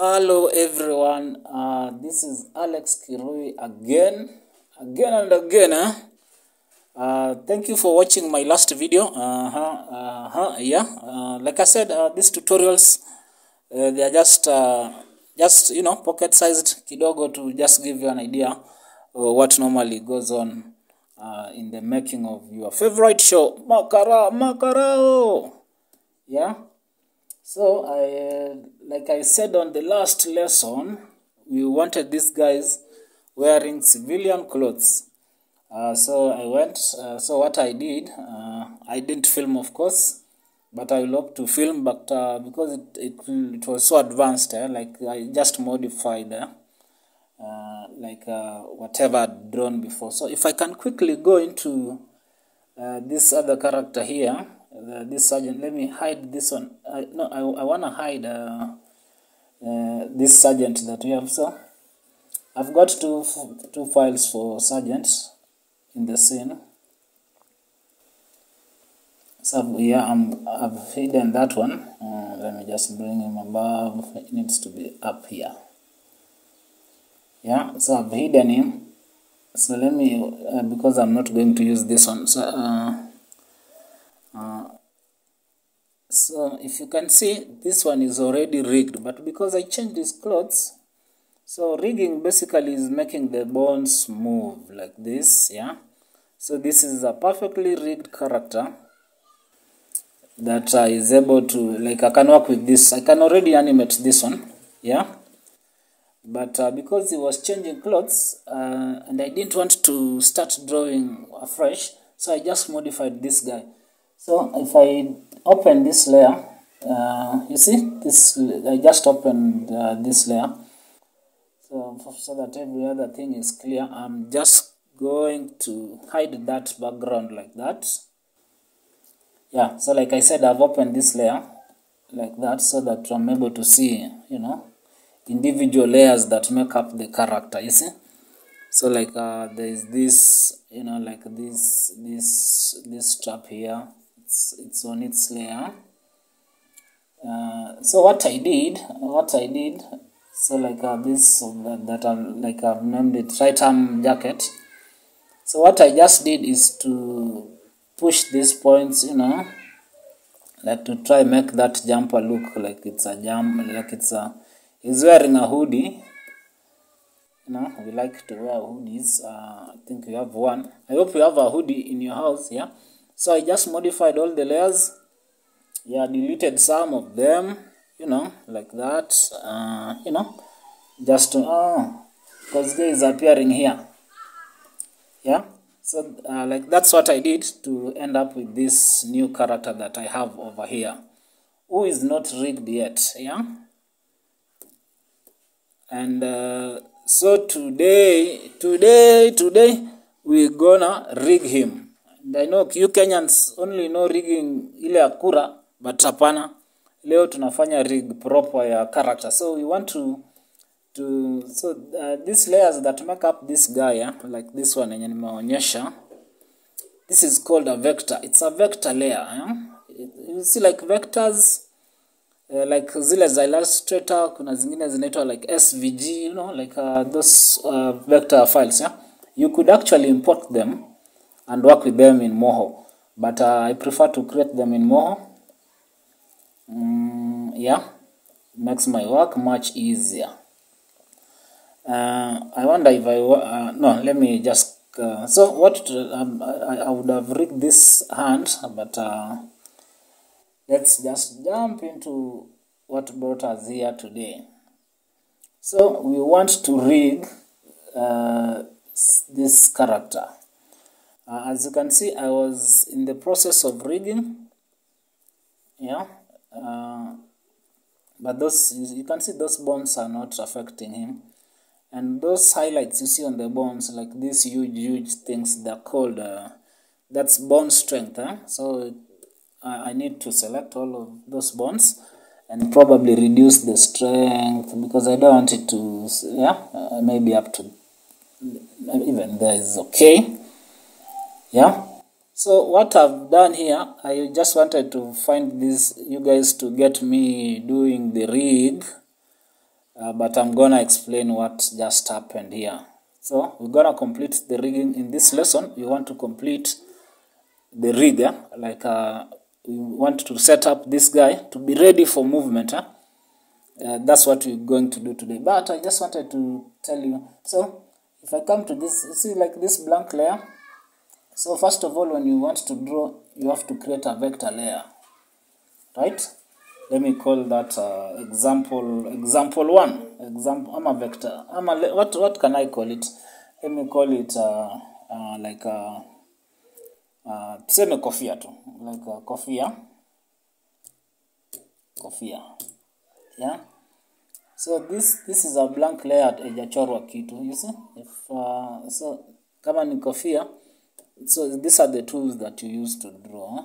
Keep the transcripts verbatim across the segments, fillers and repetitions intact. Hello everyone, uh, this is Alex Kirui again, again and again. Huh? Uh, thank you for watching my last video. Uh -huh, uh -huh, yeah, uh, like I said, uh, these tutorials uh, they are just, uh, just you know, pocket-sized kidogo to just give you an idea of what normally goes on uh, in the making of your favorite show, Makara Makarao. Yeah. So, I, like I said on the last lesson, we wanted these guys wearing civilian clothes. Uh, so, I went, uh, so what I did, uh, I didn't film of course, but I will opt to film, but uh, because it, it, it was so advanced, eh, like I just modified eh, uh, like uh, whatever I'd drawn before. So, if I can quickly go into uh, this other character here, The, this sergeant, let me hide this one. I, no, I, I want to hide uh, uh, this sergeant that we have. So I've got two, two files for sergeants in the scene. So yeah, I'm, I've hidden that one. Uh, let me just bring him above. It needs to be up here. Yeah, so I've hidden him. So let me, uh, because I'm not going to use this one. So, uh, Uh, so if you can see, this one is already rigged, but because I changed his clothes, so rigging basically is making the bones move like this. Yeah, so this is a perfectly rigged character that uh, is able to, like, I can work with this. I can already animate this one. Yeah, but uh, because he was changing clothes uh, and I didn't want to start drawing afresh, so I just modified this guy. So if I open this layer, uh, you see, this I just opened uh, this layer, so, so that every other thing is clear. I'm just going to hide that background like that. Yeah, so like I said, I've opened this layer like that so that I'm able to see, you know, individual layers that make up the character, you see. So like uh, there is this, you know, like this, this, this strap here. It's, it's on its layer. Uh, so what I did, what I did, so like uh, this that, that I'm, like I've named it right arm jacket. So what I just did is to push these points, you know, like to try make that jumper look like it's a jump, like it's a, he's wearing a hoodie. You know, we like to wear hoodies. Uh, I think you have one. I hope you have a hoodie in your house. Yeah. So I just modified all the layers, yeah, deleted some of them, you know, like that, uh, you know, just to, oh, because this is appearing here, yeah, so uh, like that's what I did to end up with this new character that I have over here, who is not rigged yet, yeah, and uh, so today, today, today, we're gonna rig him. I know you Kenyans only know rigging ile akura, but hapana, leo tunafanya rig proper ya character. So we want to to so uh, these layers that make up this guy, yeah, like this one yenye nimeonyesha, this is called a vector. It's a vector layer, yeah? You see, like vectors uh, like zile za Illustrator, kuna zingine zinaitwa like S V G, you know, like uh, those uh, vector files, yeah? You could actually import them and work with them in Moho, but uh, I prefer to create them in Moho. Mm, yeah, makes my work much easier. Uh, I wonder if I uh, no. Let me just. Uh, so what um, I, I would have rigged this hand, but uh, let's just jump into what brought us here today. So we want to rig uh, this character. Uh, as you can see, I was in the process of rigging, yeah, uh, but those, you can see those bones are not affecting him, and those highlights you see on the bones, like these huge, huge things, they're called, uh, that's bone strength, eh? So I, I need to select all of those bones, and probably reduce the strength, because I don't want it to, yeah, uh, maybe up to, even there is okay. Yeah, so what I've done here, I just wanted to find this, you guys, to get me doing the rig uh, but I'm gonna explain what just happened here. So we're gonna complete the rigging in this lesson. You want to complete the rigger, like uh, we want to set up this guy to be ready for movement. Huh? Uh, that's what we're going to do today. But I just wanted to tell you. So if I come to this, you see like this blank layer. So first of all, when you want to draw, you have to create a vector layer, right? Let me call that uh, example example one. Example, I'm a vector. I'm a what what can I call it? Let me call it uh, uh, like a uh, semi kofia too, like a kofia, kofia, yeah. So this this is a blank layer ejachorwa kitu. You see, if uh, so kama ni kofia. So these are the tools that you use to draw.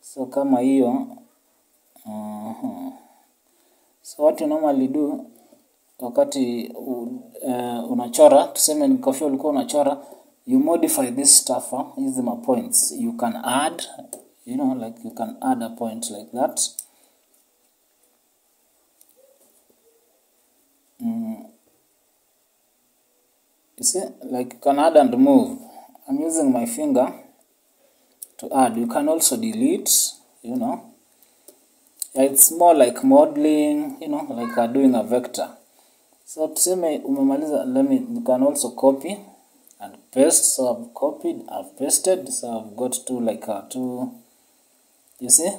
So kama hiyo. Uh-huh. So what you normally do wakati uh, unachora, tuseme ni kofia ulikuwa unachora, you modify this stuff, these are my points. You can add, you know, like you can add a point like that. Mm. You see, like you can add and remove. I'm using my finger to add. You can also delete, you know. It's more like modeling, you know, like uh, doing a vector. So tuseme umemaliza, let me, you can also copy and paste. So I've copied, I've pasted. So I've got two like uh, two, you see.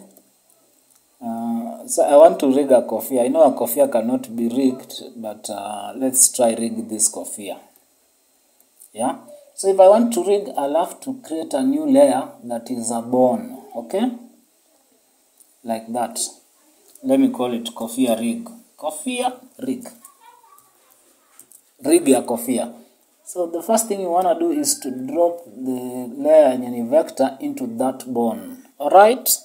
Uh, so I want to rig a kofia. I know a kofia cannot be rigged, but uh, let's try rig this kofia. Yeah. So if I want to rig, I'll have to create a new layer that is a bone, okay? Like that. Let me call it kofia rig. Kofia rig. Rig ya kofia. So the first thing you want to do is to drop the layer in any vector into that bone. Alright?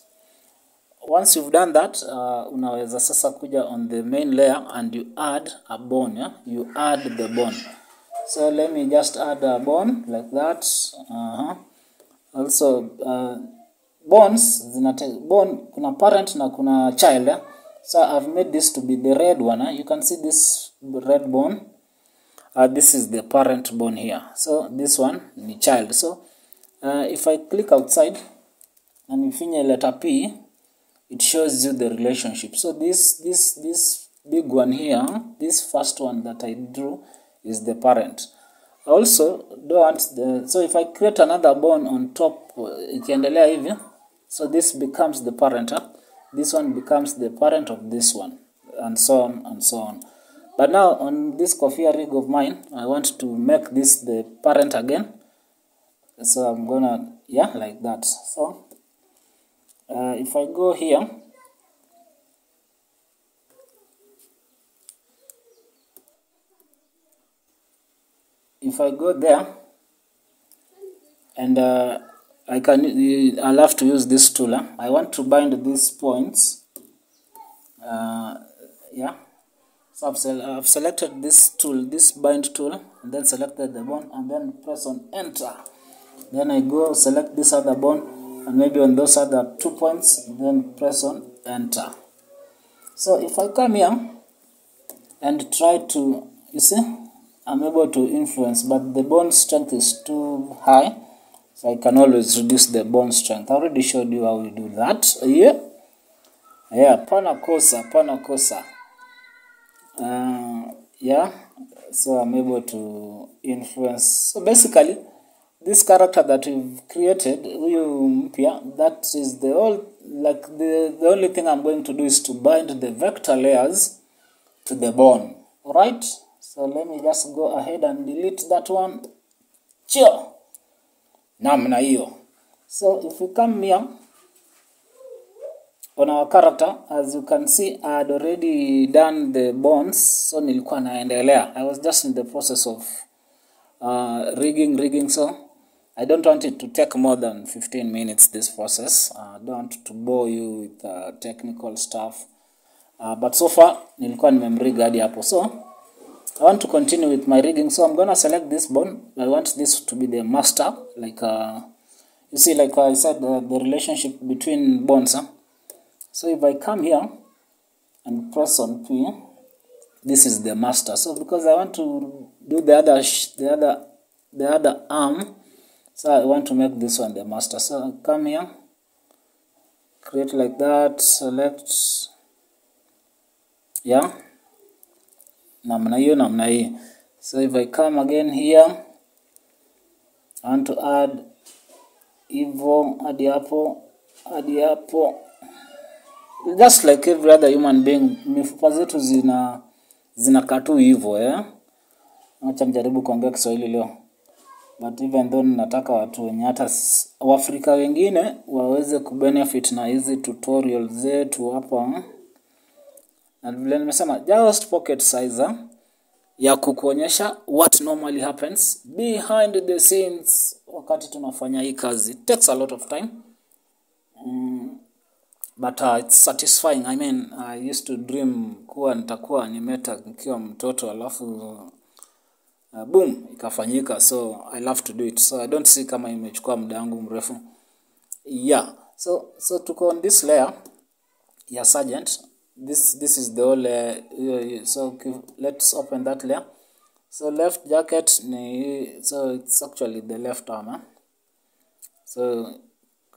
Once you've done that, uh, unaweza sasa kuja on the main layer and you add a bone, yeah? You add the bone. So let me just add a bone like that. Uh-huh. Also, uh, bones, bone, kuna parent na kuna child. Eh? So I've made this to be the red one. Eh? You can see this red bone. Uh, this is the parent bone here. So this one, the child. So uh, if I click outside and you find a letter P, it shows you the relationship. So this, this, this big one here, this first one that I drew, is the parent. Also, don't the, so if I create another bone on top, ikiendelea hivi, so this becomes the parent. Huh? This one becomes the parent of this one, and so on and so on. But now on this kofia rig of mine, I want to make this the parent again. So I'm gonna, yeah, like that. So uh, if I go here. If I go there, and uh, I can, I'll have to use this tool. Huh? I want to bind these points. Uh, yeah, so I've, se I've selected this tool, this bind tool, and then selected the bone, and then press on enter. Then I go select this other bone, and maybe on those other two points, then press on enter. So if I come here and try to, you see, I'm able to influence, but the bone strength is too high, so I can always reduce the bone strength. I already showed you how we do that. Yeah, yeah, pana kosa, pana kosa. Uh, yeah, so I'm able to influence. So basically, this character that we've created, that is the all like the the only thing I'm going to do is to bind the vector layers to the bone. All right. So let me just go ahead and delete that one. Chio. Namna hiyo. So if you come here on our character, as you can see, I had already done the bones. So nilikuwa naendelea. I was just in the process of uh, rigging, rigging. So I don't want it to take more than fifteen minutes, this process. I uh, don't want to bore you with uh, technical stuff. Uh, but so far, nilikuwa nimemrig hadi hapo. So I want to continue with my rigging, so I'm gonna select this bone. I want this to be the master, like uh, you see, like I said, uh, the relationship between bones. Huh? So if I come here and press on P, this is the master. So because I want to do the other sh the other the other arm, so I want to make this one the master. So I'll come here, create like that, select, yeah, namna hiyo, namna hiyo. So if I come again here, I want to add evil, add apple, add apple. Just like every other human being, mifupa zetu zina zina katu hivyo, eh. Acha mjaribu kuongea Kiswahili leo. But even though nataka watu wenye hata Waafrika wengine waweze kubenefit na hizi tutorial zetu hapa. Na vile nimesema, just pocket sizer ya kukuonyesha what normally happens behind the scenes wakati tunafanya hii kazi. It takes a lot of time. Mm. But uh, it's satisfying. I mean, I used to dream kuwa nitakuwa nimeta nikiwa mtoto alafu uh, boom ikafanyika. So I love to do it. So I don't see kama imechukua muda wangu mrefu. Yeah. So so tuko on this layer ya sergeant. This this is the whole uh, so let's open that layer. So left jacket ni, so it's actually the left arm. So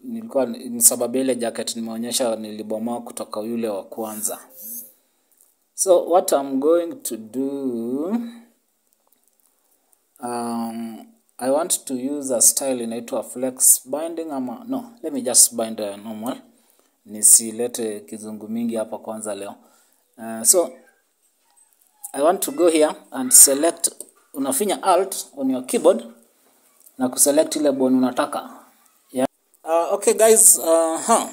nilikuwa nisababia ile jacket nimeonyesha nilibomoa kutoka yule wa kwanza. So what I'm going to do, um I want to use a style inaitwa flex binding ama no, let me just bind a normal. Nisilete kizungu mingi hapa kwanza leo. Uh, so I want to go here and select, unafinya alt on your keyboard na kuselect ile bone unataka. Uh, okay guys, uh huh.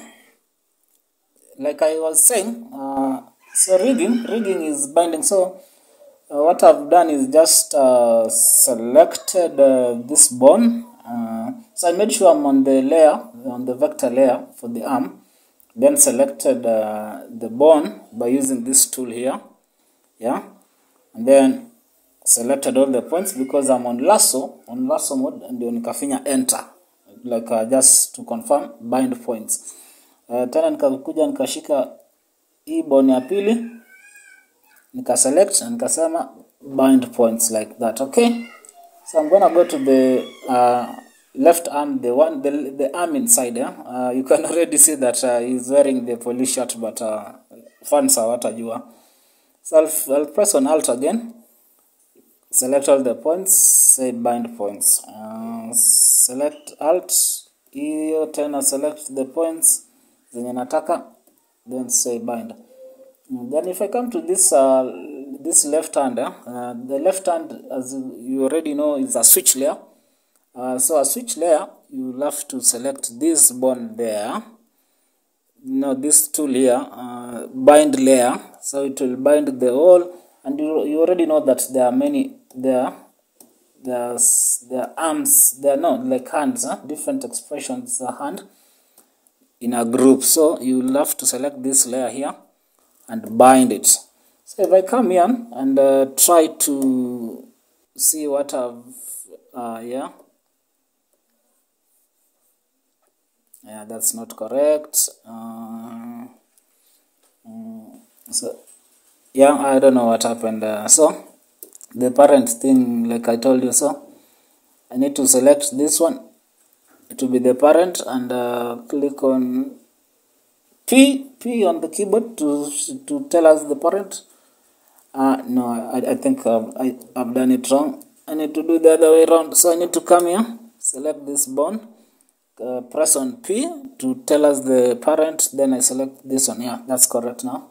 Like I was saying, uh, so rigging, rigging is binding. So uh, what I've done is just uh, selected uh, this bone. Uh, so I made sure I'm on the layer, on the vector layer for the arm. Then selected uh, the bone by using this tool here. Yeah, and then selected all the points because I'm on lasso, on lasso mode, and then nikafinya enter. Like uh, just to confirm bind points. Uh, tena nikakuja nikashika hii bone ya pili nikaselect and nikasema bind points like that. Okay, so I'm gonna go to the uh, left arm, the one the, the arm inside. Yeah? Uh, you can already see that uh, he's wearing the police shirt, but uh, fans hawatajua. So I'll, I'll press on alt again, select all the points, say bind points. Uh, select alt, hiyo tena select the points zenye nataka, then say bind. Then if I come to this uh, this left hand, uh, the left hand, as you already know, is a switch layer. Uh, so a switch layer, you have to select this bone there, no, this tool here, uh, bind layer. So it will bind the whole, and you, you already know that there are many there. There's their arms, they're not like hands, huh? Different expressions of hand in a group. So you'll have to select this layer here and bind it. So if I come here and uh, try to see what I've, uh, yeah. Yeah, that's not correct. Uh, so, yeah, I don't know what happened. Uh, so, the parent thing, like I told you, so I need to select this one. It will be the parent, and uh, click on P P on the keyboard to to tell us the parent. Uh, no, I, I think I've, I, I've done it wrong. I need to do the other way around. So I need to come here, select this bone, uh, press on P to tell us the parent, then I select this one. Yeah, that's correct now.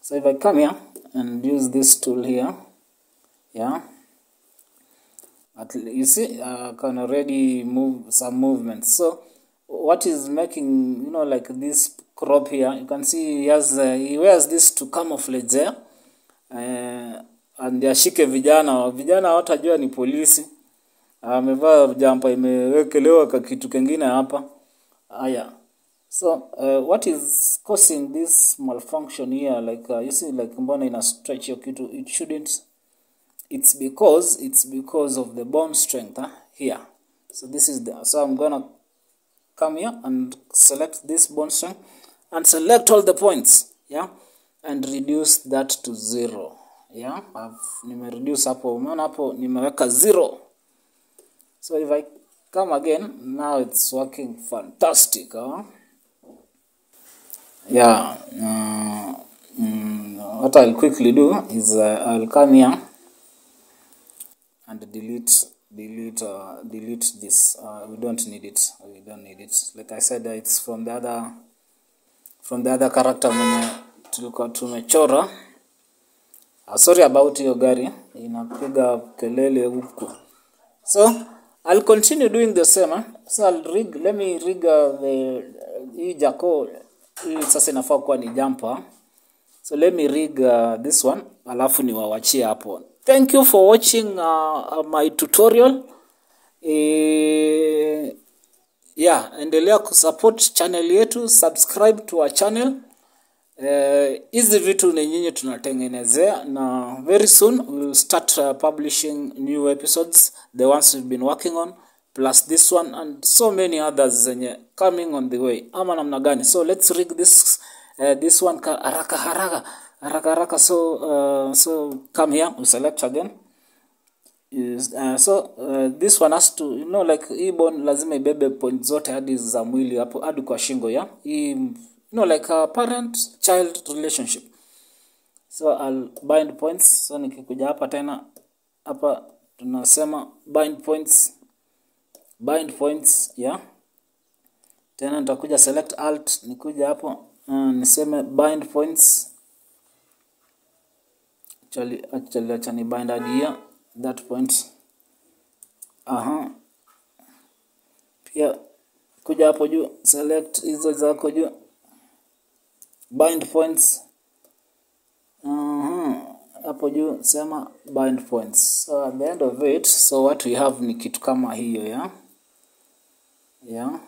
So if I come here and use this tool here, yeah, but you see, I uh, can already move some movements. So what is making, you know, like this crop here, you can see he has uh, he wears this to camouflage there, uh, and yashike vijana vijana watajua ni polisi. Amevaa uh, jampa imewekelewa kitu kingine hapa. Haya, so uh, what is causing this malfunction here? Like uh, you see, like mbona ina stretch hiyo kitu? It shouldn't. It's because it's because of the bone strength, huh, here. So this is the, so I'm gonna come here and select this bone strength and select all the points, yeah, and reduce that to zero. Yeah, I've nimereduce hapo. Umeona hapo nimeweka zero. So if I come again, now it's working fantastic. Huh? Yeah. Uh, mm, what I'll quickly do is uh, I'll come here and delete, delete, uh, delete this. Uh, we don't need it. We don't need it. Like I said, it's from the other, from the other character mwenye tulikuwa tumechora. Uh, sorry about your gari. Inapiga kelele huko. So I'll continue doing the same. Huh? So I'll rig. Let me rig uh, the hii jako hii sasa inafaa kuwa ni jumper. So let me rig uh, this one. Alafu niwaachie hapo. Thank you for watching uh, my tutorial. E, yeah, endelea kusupport channel yetu. Subscribe to our channel. Hizi uh, vitu ni nyinyi tunatengenezea, na very soon we'll start uh, publishing new episodes, the ones we've been working on plus this one and so many others zenye coming on the way ama namna gani. So let's rig this uh, this one haraka haraka haraka haraka. So uh, so come here, we select again. Uh, so uh, this one has to, you know, like hii bone lazima ibebe point zote hadi za mwili hapo hadi kwa shingo ya hii. No, like a parent-child relationship. So I'll bind points. So nikikuja hapa tena, hapa tunasema bind points, bind points, yeah. Tena nitakuja select alt, nikuja hapo, uh, niseme bind points. Actually, actually, actually, bind idea that point. Aha. Pia, kuja hapo juu, select hizo zako juu. Bind points. Mm-hmm. Hapo juu sema bind points. So at the end of it, so what we have ni kitu kama hiyo, yeah. Yeah.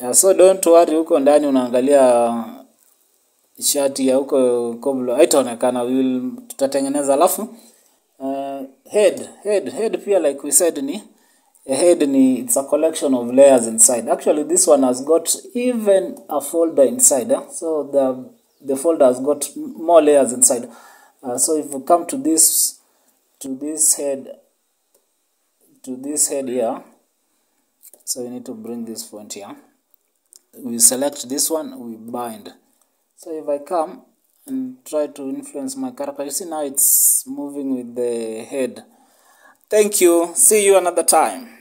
Yeah, so don't worry, huko ndani unaangalia shati ya huko koblo. Haitaonekana, we will tutatengeneza alafu uh, head, head, head pia like we said ni a head, it's a collection of layers inside. Actually, this one has got even a folder inside. Eh? So the the folder has got more layers inside. Uh, so if we come to this to this head to this head here, so we need to bring this point here. We select this one, we bind. So if I come and try to influence my character, you see now it's moving with the head. Thank you. See you another time.